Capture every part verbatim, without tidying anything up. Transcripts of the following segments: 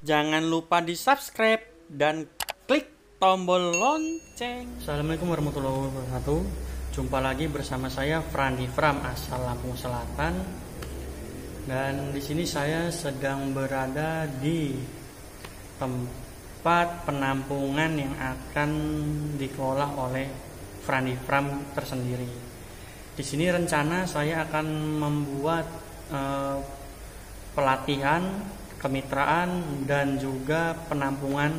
Jangan lupa di subscribe dan klik tombol lonceng. Assalamualaikum warahmatullahi wabarakatuh. Jumpa lagi bersama saya Frandy Farm asal Lampung Selatan. Dan di sini saya sedang berada di tempat penampungan yang akan dikelola oleh Frandy Farm tersendiri. Di sini rencana saya akan membuat eh, pelatihan, kemitraan, dan juga penampungan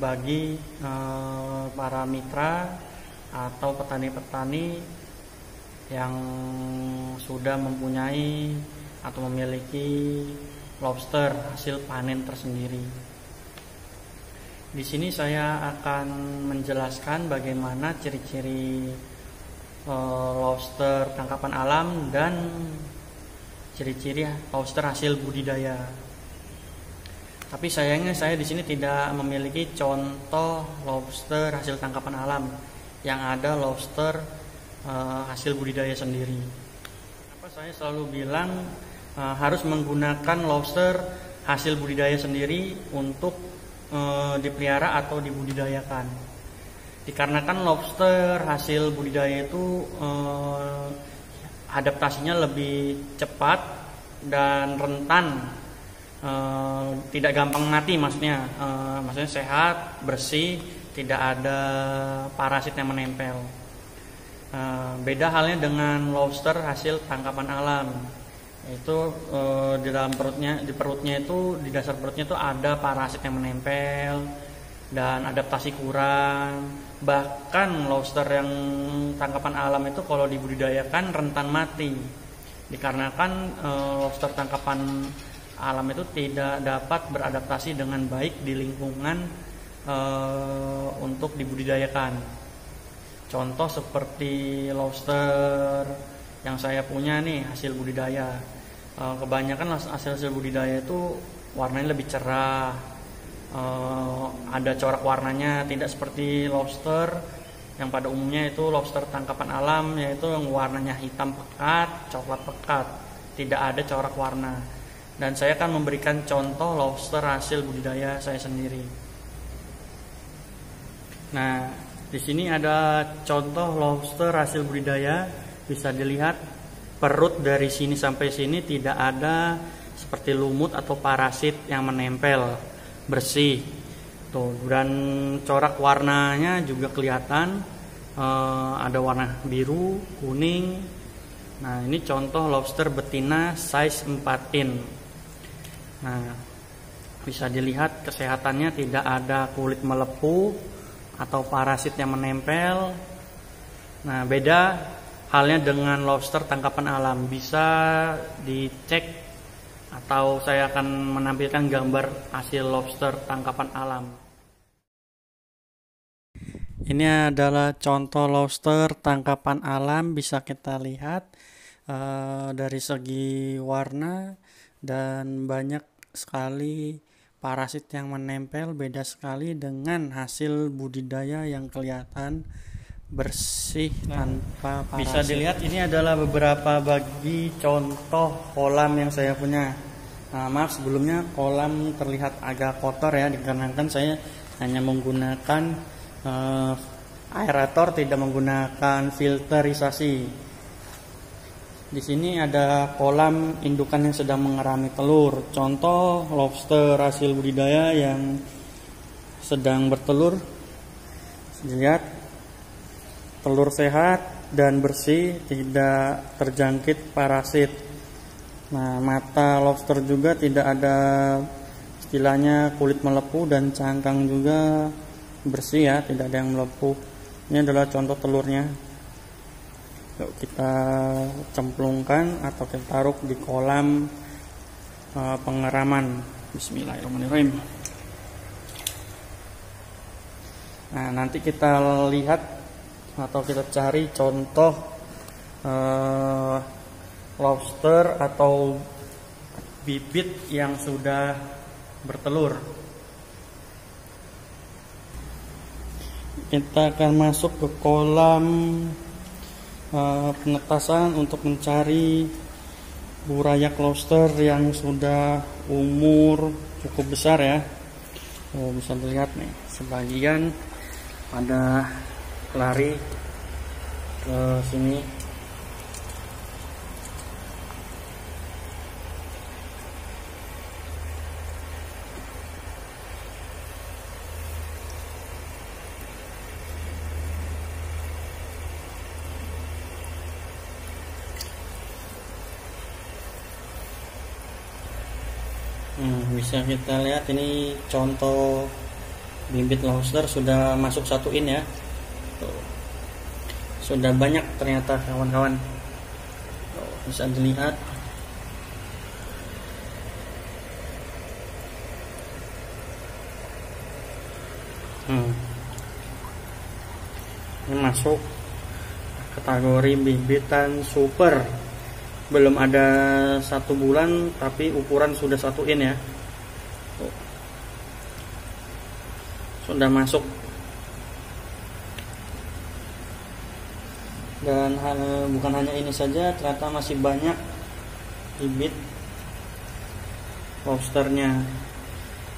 bagi e, para mitra atau petani-petani yang sudah mempunyai atau memiliki lobster hasil panen tersendiri. Di sini saya akan menjelaskan bagaimana ciri-ciri e, lobster tangkapan alam dan ciri-ciri lobster hasil budidaya. Tapi sayangnya saya di sini tidak memiliki contoh lobster hasil tangkapan alam, yang ada lobster e, hasil budidaya sendiri. Apa saya selalu bilang e, harus menggunakan lobster hasil budidaya sendiri untuk e, dipelihara atau dibudidayakan. Dikarenakan lobster hasil budidaya itu e, adaptasinya lebih cepat dan rentan. E, tidak gampang mati, maksudnya e, maksudnya sehat, bersih, tidak ada parasit yang menempel. E, beda halnya dengan lobster hasil tangkapan alam. Itu e, di dalam perutnya di perutnya itu di dasar perutnya itu ada parasit yang menempel dan adaptasi kurang. Bahkan lobster yang tangkapan alam itu kalau dibudidayakan rentan mati, dikarenakan e, lobster tangkapan alam itu tidak dapat beradaptasi dengan baik di lingkungan e, untuk dibudidayakan. Contoh seperti lobster yang saya punya nih hasil budidaya. E, kebanyakan hasil-hasil budidaya itu warnanya lebih cerah, e, ada corak warnanya, tidak seperti lobster yang pada umumnya itu lobster tangkapan alam, yaitu yang warnanya hitam pekat, coklat pekat, tidak ada corak warna. Dan saya akan memberikan contoh lobster hasil budidaya saya sendiri. Nah, di sini ada contoh lobster hasil budidaya. Bisa dilihat perut dari sini sampai sini tidak ada seperti lumut atau parasit yang menempel, bersih. Tuh, dan corak warnanya juga kelihatan, e, ada warna biru, kuning. Nah, ini contoh lobster betina size empat in. Nah, bisa dilihat kesehatannya, tidak ada kulit melepuh atau parasit yang menempel. Nah, beda halnya dengan lobster tangkapan alam. Bisa dicek atau saya akan menampilkan gambar hasil lobster tangkapan alam. Ini adalah contoh lobster tangkapan alam, bisa kita lihat e, dari segi warna, dan banyak sekali parasit yang menempel, beda sekali dengan hasil budidaya yang kelihatan bersih tanpa parasit. Bisa dilihat ini adalah beberapa bagi contoh kolam yang saya punya. Nah, maaf sebelumnya kolam terlihat agak kotor ya, dikarenakan saya hanya menggunakan Uh, aerator, tidak menggunakan filterisasi. Di sini ada kolam indukan yang sedang mengerami telur. Contoh lobster hasil budidaya yang sedang bertelur. Lihat, telur sehat dan bersih, tidak terjangkit parasit. Nah, mata lobster juga tidak ada istilahnya kulit melepuh, dan cangkang juga bersih ya, tidak ada yang melepuh. Ini adalah contoh telurnya. Yuk kita cemplungkan atau kita taruh di kolam e, pengeraman. Bismillahirrahmanirrahim. Nah, nanti kita lihat atau kita cari contoh e, lobster atau bibit yang sudah bertelur. Kita akan masuk ke kolam e, penetasan untuk mencari burayak lobster yang sudah umur cukup besar ya. Oh, bisa dilihat nih, sebagian pada lari ke sini. Hmm, bisa kita lihat ini contoh bibit lobster sudah masuk satu in ya. Tuh. Sudah banyak ternyata kawan-kawan. Bisa dilihat. Hmm. Ini masuk kategori bibitan super. Belum ada satu bulan tapi ukuran sudah satu in ya. Tuh. Sudah masuk. Dan hal, bukan hanya ini saja, ternyata masih banyak bibit lobsternya.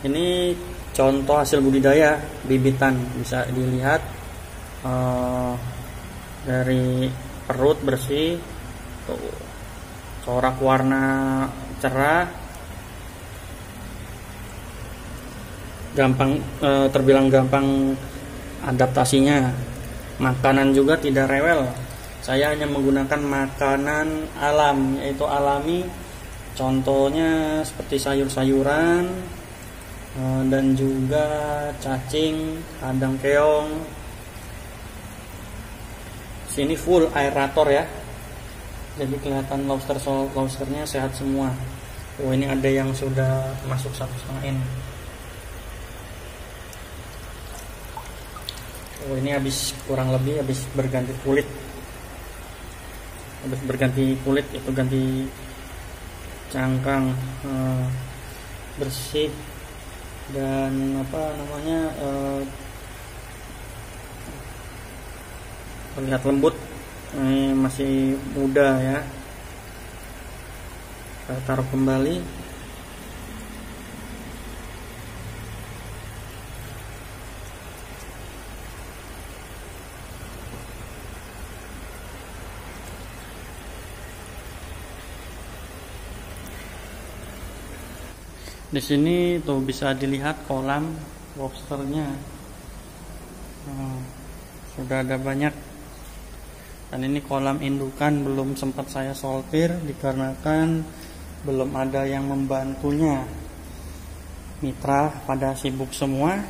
Ini contoh hasil budidaya bibitan, bisa dilihat uh, dari perut bersih. Tuh, corak warna cerah, gampang e, terbilang gampang adaptasinya. Makanan juga tidak rewel, saya hanya menggunakan makanan alam, yaitu alami, contohnya seperti sayur-sayuran e, dan juga cacing, kadang keong. Sini full aerator ya, jadi kelihatan lobster lobsternya sehat semua. Oh, ini ada yang sudah masuk satu setengah in. Oh, ini habis kurang lebih habis berganti kulit. Habis berganti kulit itu ganti cangkang, eh, bersih dan apa namanya eh, terlihat lembut. Ini masih muda ya, saya taruh kembali. Di sini tuh bisa dilihat kolam lobsternya, hmm, sudah ada banyak. Dan ini kolam indukan, belum sempat saya soltir dikarenakan belum ada yang membantunya. Mitra pada sibuk semua.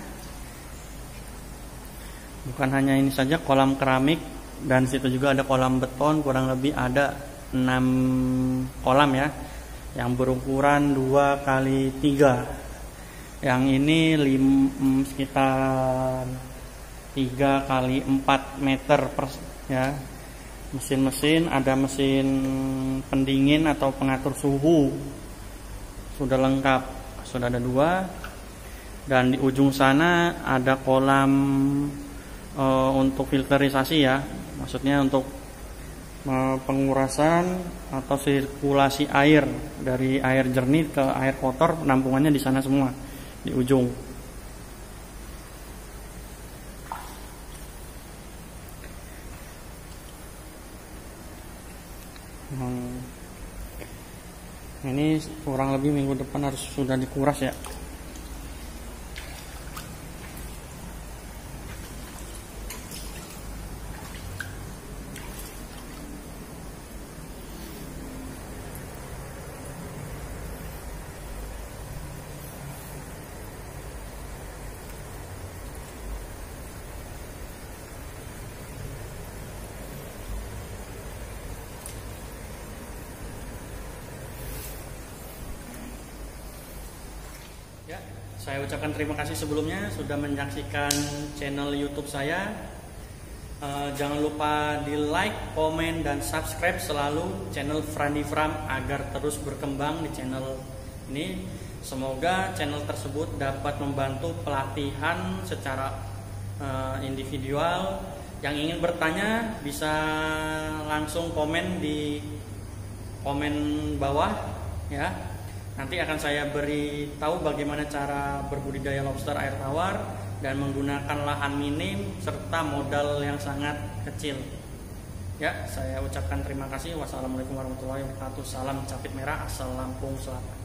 Bukan hanya ini saja, kolam keramik dan situ juga ada kolam beton, kurang lebih ada enam kolam ya, yang berukuran dua kali tiga. Yang ini lim, sekitar tiga kali empat meter per, ya. Mesin-mesin, ada mesin pendingin atau pengatur suhu, sudah lengkap, sudah ada dua. Dan di ujung sana ada kolam e, untuk filterisasi ya, maksudnya untuk e, pengurasan atau sirkulasi air dari air jernih ke air kotor, penampungannya di sana semua di ujung. Hmm. Ini kurang lebih minggu depan harus sudah dikuras ya. Ya, saya ucapkan terima kasih sebelumnya sudah menyaksikan channel YouTube saya. E, jangan lupa di like, komen, dan subscribe selalu channel Frandy Farm agar terus berkembang di channel ini. Semoga channel tersebut dapat membantu pelatihan secara e, individual. Yang ingin bertanya bisa langsung komen di komen bawah ya. Nanti akan saya beri tahu bagaimana cara berbudidaya lobster air tawar dan menggunakan lahan minim serta modal yang sangat kecil. Ya, saya ucapkan terima kasih. Wassalamualaikum warahmatullahi wabarakatuh. Salam capit merah asal Lampung Selatan.